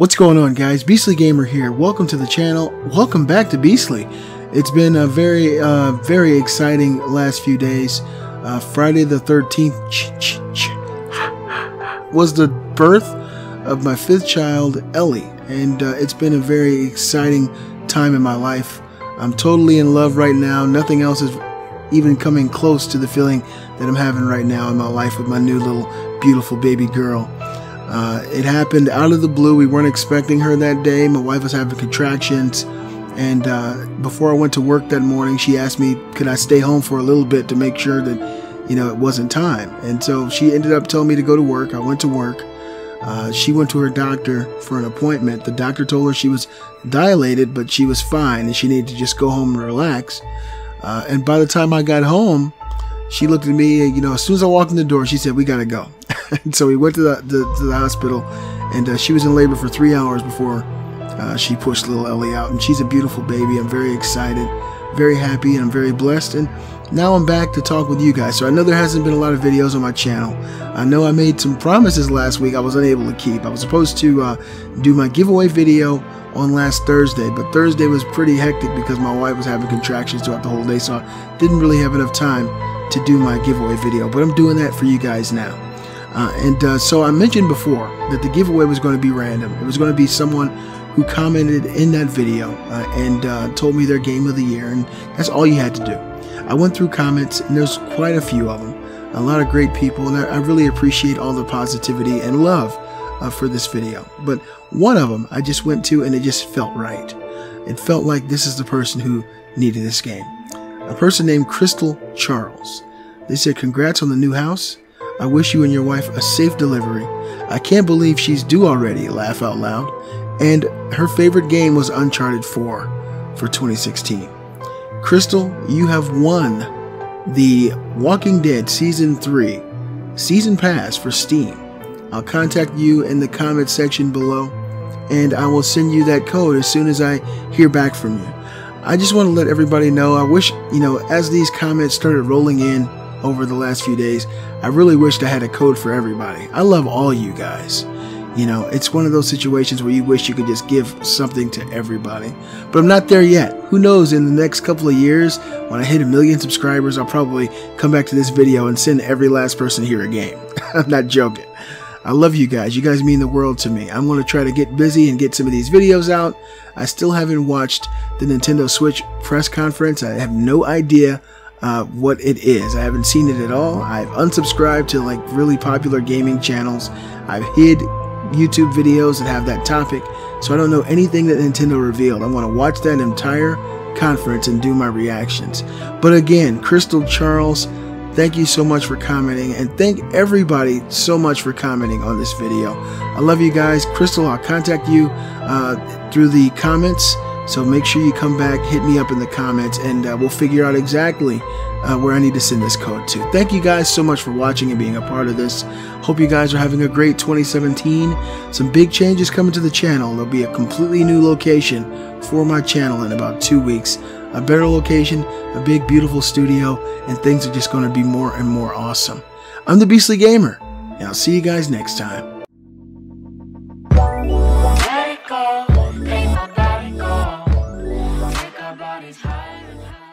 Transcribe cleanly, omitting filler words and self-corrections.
What's going on, guys? Beastly Gamer here. Welcome to the channel. Welcome back to Beastly. It's been a very exciting last few days. Friday the 13th was the birth of my 5th child, Ellie, and it's been a very exciting time in my life. I'm totally in love right now. Nothing else is even coming close to the feeling that I'm having right now in my life with my new little beautiful baby girl. It happened out of the blue. We weren't expecting her that day. My wife was having contractions, and before I went to work that morning, she asked me, could I stay home for a little bit to make sure that, you know, it wasn't time. And so she ended up telling me to go to work. I went to work. She went to her doctor for an appointment. The doctor told her she was dilated, but she was fine and she needed to just go home and relax. And by the time I got home, she looked at me, you know, as soon as I walked in the door, she said, we got to go. And so we went to the hospital, and she was in labor for 3 hours before she pushed little Ellie out. And she's a beautiful baby. I'm very excited, very happy, and I'm very blessed. And now I'm back to talk with you guys. So I know there hasn't been a lot of videos on my channel. I know I made some promises last week I was unable to keep. I was supposed to do my giveaway video on last Thursday, but Thursday was pretty hectic because my wife was having contractions throughout the whole day, so I didn't really have enough time to do my giveaway video. But I'm doing that for you guys now. So I mentioned before that the giveaway was going to be random. It was going to be someone who commented in that video and told me their game of the year, and that's all you had to do. I went through comments, and there's quite a few of them, a lot of great people, and I really appreciate all the positivity and love for this video. But one of them I just went to, and it just felt right. It felt like this is the person who needed this game. A person named Crystal Charles. They said, congrats on the new house. I wish you and your wife a safe delivery. I can't believe she's due already, laugh out loud. And her favorite game was Uncharted 4 for 2016. Crystal, you have won the Walking Dead Season 3 Season Pass for Steam. I'll contact you in the comment section below, and I will send you that code as soon as I hear back from you. I just want to let everybody know, I wish, you know, as these comments started rolling in over the last few days, I really wished I had a code for everybody. I love all you guys. You know, it's one of those situations where you wish you could just give something to everybody. But I'm not there yet. Who knows, in the next couple of years, when I hit 1,000,000 subscribers, I'll probably come back to this video and send every last person here a game. I'm not joking. I love you guys. You guys mean the world to me. I'm going to try to get busy and get some of these videos out. I still haven't watched the Nintendo Switch press conference. I have no idea what it is. I haven't seen it at all. I've unsubscribed to like really popular gaming channels. I've hid YouTube videos that have that topic, so I don't know anything that Nintendo revealed. I want to watch that entire conference and do my reactions. But again, Crystal Charles, thank you so much for commenting, and thank everybody so much for commenting on this video. I love you guys. Crystal, I'll contact you through the comments. So make sure you come back, hit me up in the comments, and we'll figure out exactly where I need to send this code to. Thank you guys so much for watching and being a part of this. Hope you guys are having a great 2017. Some big changes coming to the channel. There'll be a completely new location for my channel in about 2 weeks. A better location, a big, beautiful studio, and things are just going to be more and more awesome. I'm the Beastly Gamer, and I'll see you guys next time. Higher.